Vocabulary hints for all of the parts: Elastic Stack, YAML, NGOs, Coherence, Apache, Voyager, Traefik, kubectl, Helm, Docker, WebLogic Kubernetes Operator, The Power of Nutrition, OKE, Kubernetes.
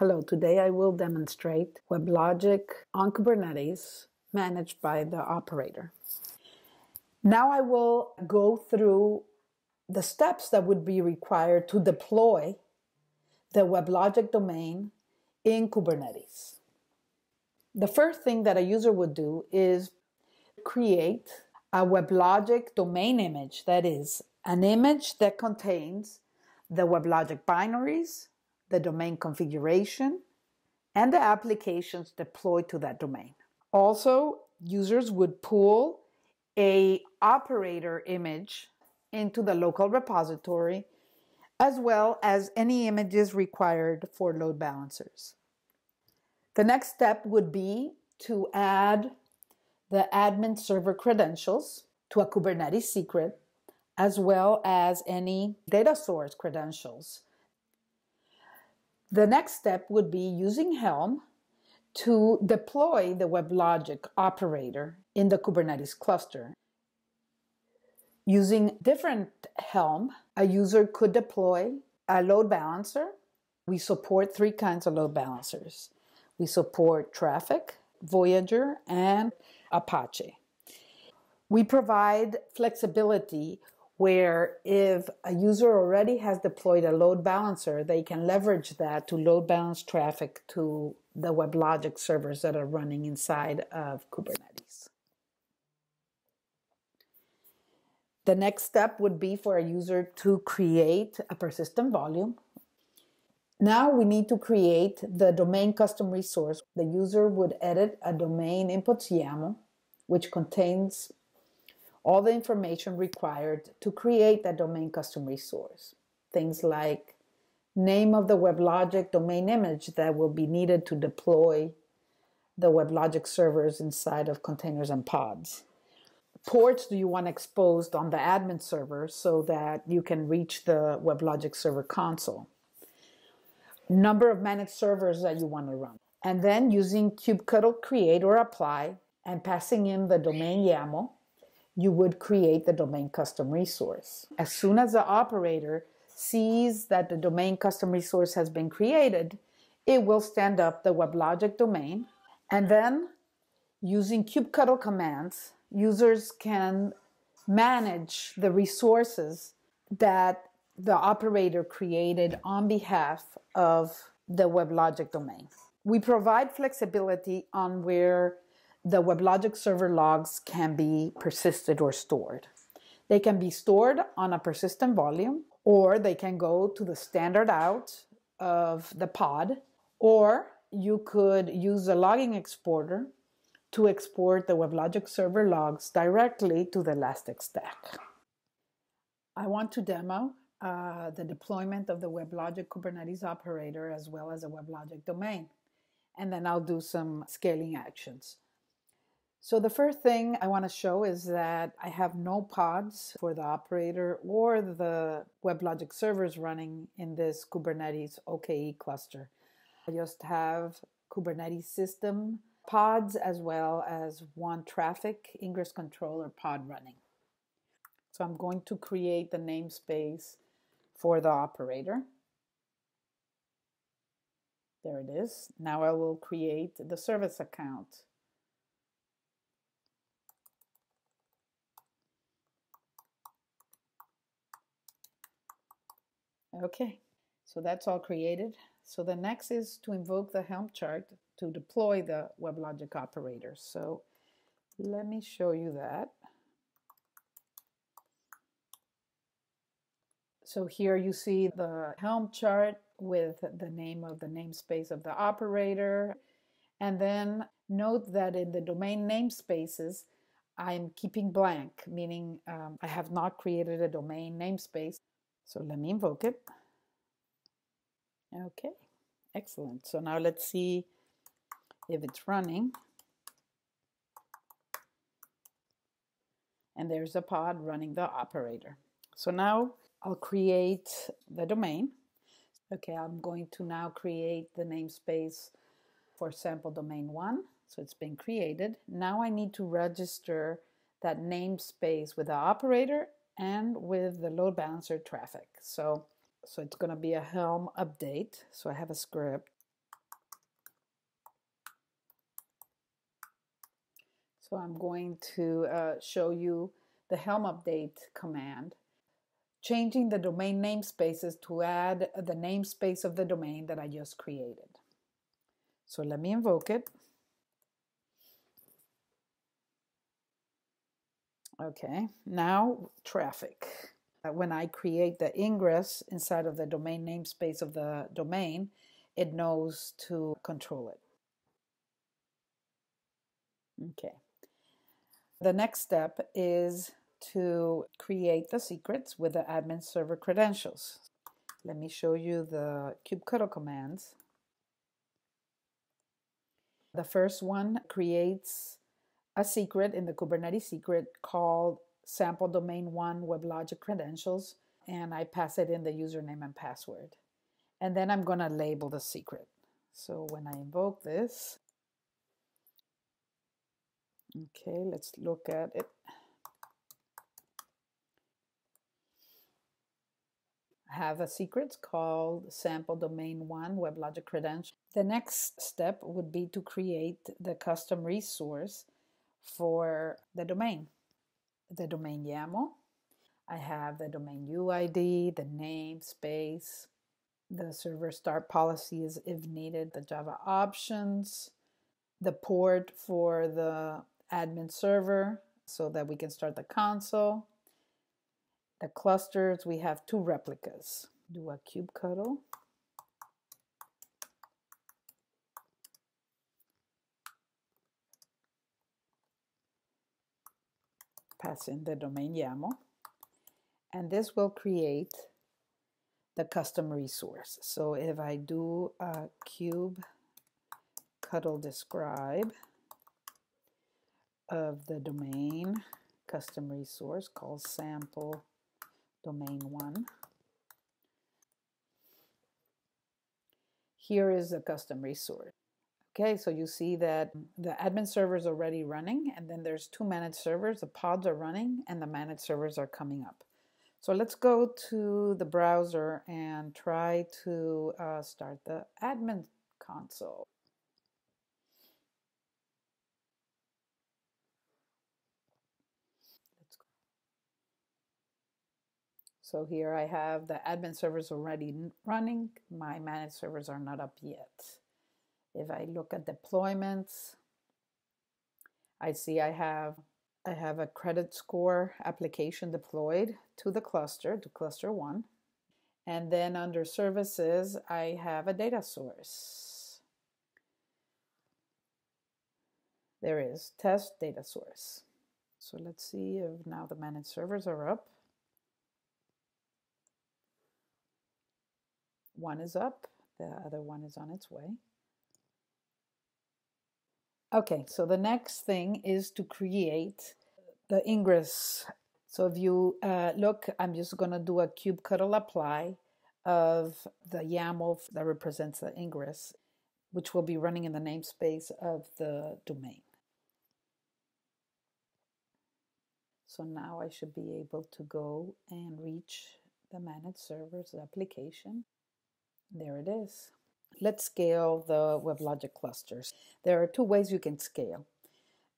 Hello, today I will demonstrate WebLogic on Kubernetes managed by the operator. Now I will go through the steps that would be required to deploy the WebLogic domain in Kubernetes. The first thing that a user would do is create a WebLogic domain image, that is, an image that contains the WebLogic binaries, the domain configuration, and the applications deployed to that domain. Also, users would pull a operator image into the local repository, as well as any images required for load balancers. The next step would be to add the admin server credentials to a Kubernetes secret, as well as any data source credentials. The next step would be using Helm to deploy the WebLogic operator in the Kubernetes cluster. Using different Helm, a user could deploy a load balancer. We support three kinds of load balancers. We support Traefik, Voyager, and Apache. We provide flexibility where if a user already has deployed a load balancer, they can leverage that to load balance traffic to the WebLogic servers that are running inside of Kubernetes. The next step would be for a user to create a persistent volume. Now we need to create the domain custom resource. The user would edit a domain inputs YAML, which contains all the information required to create that domain custom resource. Things like name of the WebLogic domain image that will be needed to deploy the WebLogic servers inside of containers and pods. Ports do you want exposed on the admin server so that you can reach the WebLogic server console. Number of managed servers that you want to run. And then using kubectl create or apply and passing in the domain YAML, you would create the domain custom resource. As soon as the operator sees that the domain custom resource has been created, it will stand up the WebLogic domain. And then using kubectl commands, users can manage the resources that the operator created on behalf of the WebLogic domain. We provide flexibility on where the WebLogic server logs can be persisted or stored. They can be stored on a persistent volume, or they can go to the standard out of the pod, or you could use a logging exporter to export the WebLogic server logs directly to the Elastic Stack. I want to demo the deployment of the WebLogic Kubernetes operator as well as a WebLogic domain, and then I'll do some scaling actions. So the first thing I want to show is that I have no pods for the operator or the WebLogic servers running in this Kubernetes OKE cluster. I just have Kubernetes system pods as well as one traffic ingress controller pod running. So I'm going to create the namespace for the operator. There it is. Now I will create the service account. Okay, so that's all created. So the next is to invoke the Helm chart to deploy the WebLogic operator. So let me show you that. So here you see the Helm chart with the name of the namespace of the operator. And then note that in the domain namespaces, I'm keeping blank, meaning I have not created a domain namespace. So let me invoke it. Okay, excellent. So now let's see if it's running. And there's a pod running the operator. So now I'll create the domain. Okay, I'm going to now create the namespace for sample domain one. So it's been created. Now I need to register that namespace with the operator and with the load balancer traffic. So it's going to be a Helm update. So I have a script So I'm going to show you the Helm update command, changing the domain namespaces to add the namespace of the domain that I just created. So let me invoke it. Okay, now Traefik. When I create the ingress inside of the domain namespace of the domain, it knows to control it. Okay. The next step is to create the secrets with the admin server credentials. Let me show you the kubectl commands. The first one creates a secret in the Kubernetes secret called sample domain1 WebLogic credentials, and I pass it in the username and password. And then I'm going to label the secret. So when I invoke this, okay, let's look at it. I have a secret called sample domain1 WebLogic credential. The next step would be to create the custom resource for the domain YAML. I have the domain UID, the namespace, the server start policy is if needed, the Java options, the port for the admin server so that we can start the console. The clusters, we have 2 replicas. Do a kubectl. Pass in the domain YAML, and this will create the custom resource. So if I do a kubectl describe of the domain custom resource called sample domain1, here is the custom resource. Okay, so you see that the admin server is already running, and then there's 2 managed servers. The pods are running and the managed servers are coming up. So let's go to the browser and try to start the admin console. Let's go. So here I have the admin servers already running. My managed servers are not up yet. If I look at deployments, I see I have a credit score application deployed to the cluster, to cluster 1. And then under services, I have a data source. There is test data source. So let's see if now the managed servers are up. 1 is up, the other 1 is on its way. Okay, so the next thing is to create the ingress. So if you look, I'm just going to do a kubectl apply of the YAML that represents the ingress, which will be running in the namespace of the domain. So now I should be able to go and reach the managed servers application. There it is. Let's scale the WebLogic clusters. There are 2 ways you can scale.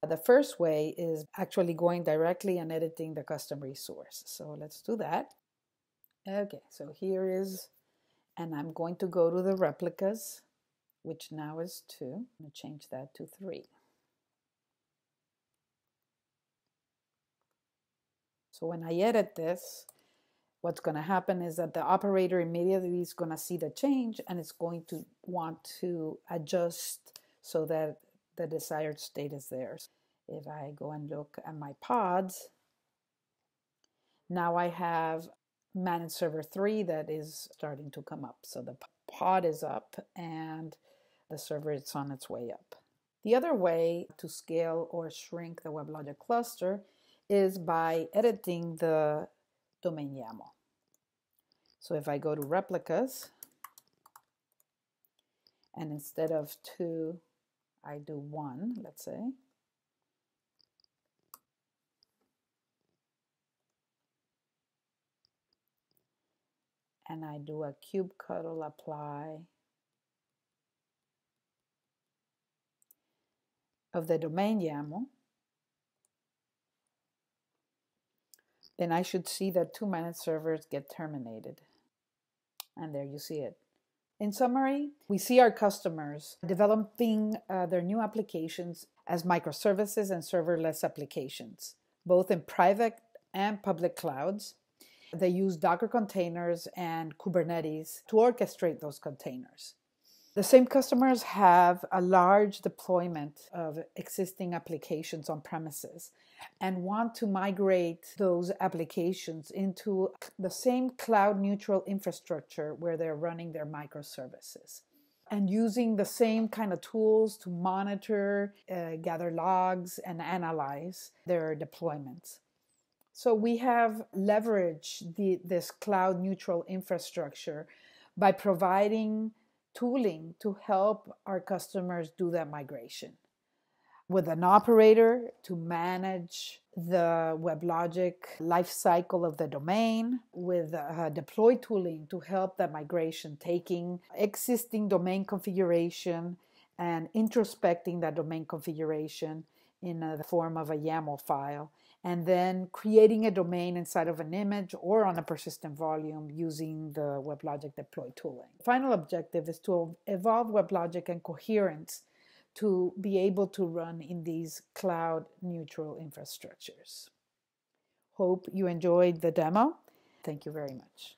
The first way is actually going directly and editing the custom resource. So let's do that. Okay, so here is, and I'm going to go to the replicas, which now is 2. I'm going to change that to 3. So when I edit this, what's going to happen is that the operator immediately is going to see the change, and it's going to want to adjust so that the desired state is there. If I go and look at my pods, now I have managed server 3 that is starting to come up. So the pod is up and the server is on its way up. The other way to scale or shrink the WebLogic cluster is by editing the domain YAML. So if I go to replicas, and instead of 2, I do 1, let's say. And I do a kubectl apply of the domain YAML then I should see that two managed servers get terminated. And there you see it. In summary, we see our customers developing their new applications as microservices and serverless applications, both in private and public clouds. They use Docker containers and Kubernetes to orchestrate those containers. The same customers have a large deployment of existing applications on premises and want to migrate those applications into the same cloud-neutral infrastructure where they're running their microservices and using the same kind of tools to monitor, gather logs, and analyze their deployments. So we have leveraged this cloud-neutral infrastructure by providing tooling to help our customers do that migration with an operator to manage the WebLogic lifecycle of the domain, with deploy tooling to help that migration, taking existing domain configuration and introspecting that domain configuration in the form of a YAML file, and then creating a domain inside of an image or on a persistent volume using the WebLogic deploy tooling. Final objective is to evolve WebLogic and Coherence to be able to run in these cloud-neutral infrastructures. Hope you enjoyed the demo. Thank you very much.